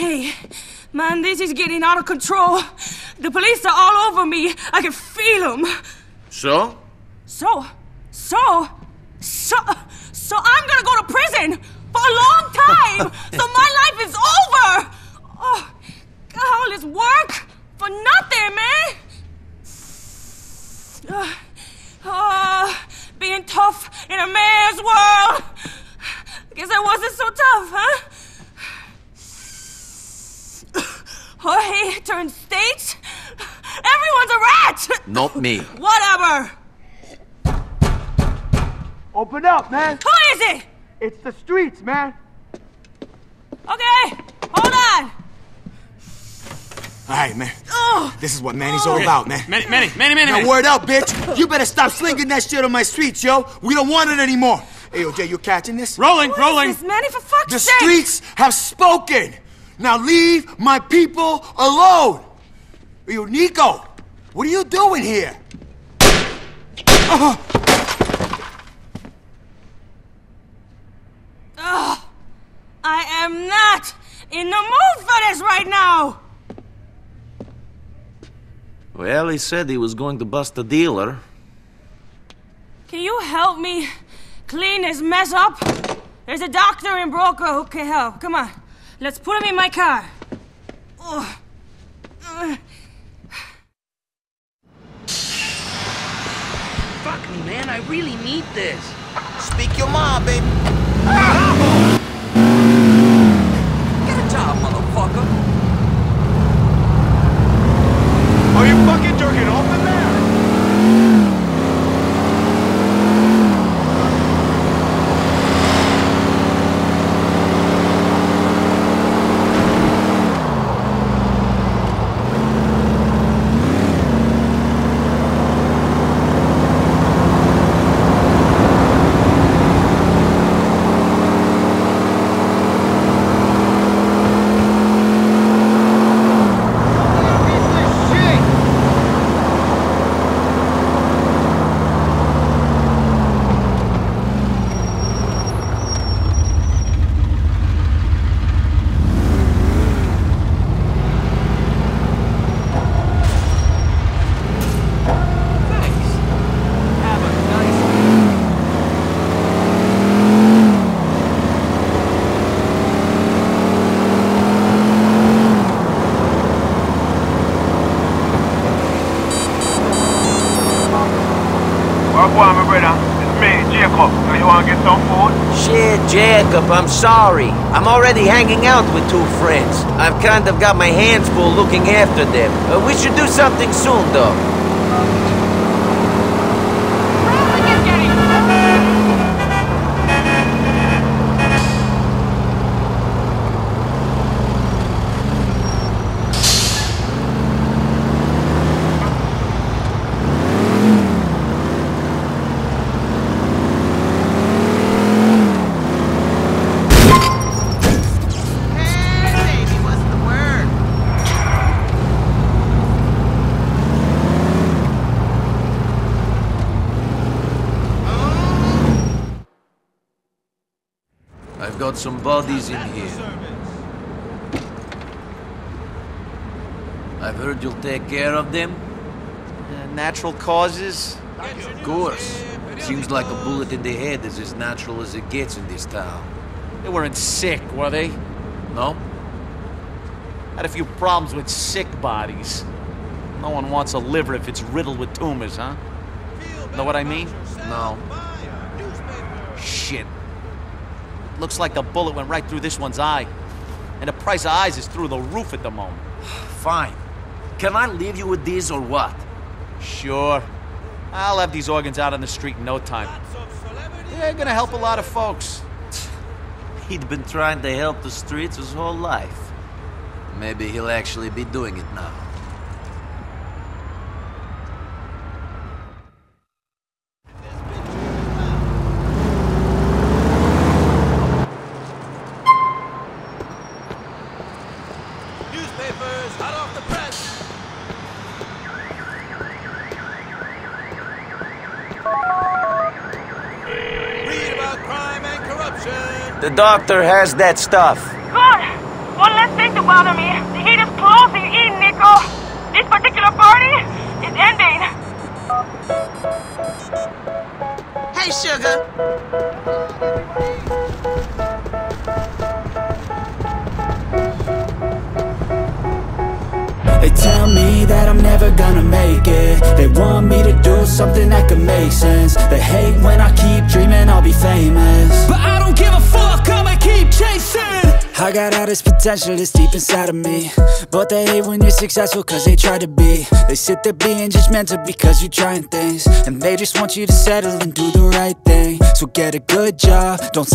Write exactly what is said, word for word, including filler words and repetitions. Hey, man, this is getting out of control. The police are all over me. I can feel them. So? So, so, so, so I'm gonna go to prison for a long time. So my life is over. Oh, all this work for nothing, man. Uh, uh, being tough in a man's world. I guess I wasn't so tough, huh? Jorge turned state? Everyone's a rat! Not me. Whatever! Open up, man! Who is it? It's the streets, man! Okay, hold on! Alright, man. Oh. This is what Manny's oh. all about, man. Manny, Manny, Manny, Manny! Now, word up, bitch! You better stop slinging that shit on my streets, yo! We don't want it anymore! A O J, you catching this? Rolling, what rolling! Is this, Manny, for fuck's sake! The streets have spoken! Now leave my people alone! You, Nico, what are you doing here? Oh. Ugh. I am not in the mood for this right now! Well, he said he was going to bust the dealer. Can you help me clean this mess up? There's a doctor and broker who can help. Come on. Let's put him in my car. Oh. Uh. Fuck me, man. I really need this. Speak your mind, baby. Ah! Get a job, motherfucker. Are you fucking jerking off in there? Jacob, I'm sorry. I'm already hanging out with two friends. I've kind of got my hands full looking after them. Uh, we should do something soon, though. Got some bodies in here. I've heard you'll take care of them? Uh, natural causes? Of course. Seems like a bullet in the head is as natural as it gets in this town. They weren't sick, were they? No. Had a few problems with sick bodies. No one wants a liver if it's riddled with tumors, huh? Know what I mean? No. Shit. Looks like the bullet went right through this one's eye. And the price of eyes is through the roof at the moment. Fine. Can I leave you with these or what? Sure. I'll have these organs out on the street in no time. They're gonna help a lot of folks. He'd been trying to help the streets his whole life. Maybe he'll actually be doing it now. The doctor has that stuff. Good. One less thing to bother me. The heat is closing in, Nico. This particular party is ending. Hey, sugar. They tell me that I'm never gonna make it. They want me to do something that could make sense. They hate when I keep dreaming I'll be famous, but I don't give a fuck, I'ma keep chasing. I got all this potential that's deep inside of me, but they hate when you're successful cause they try to be. They sit there being judgmental because you're trying things, and they just want you to settle and do the right thing. So get a good job, don't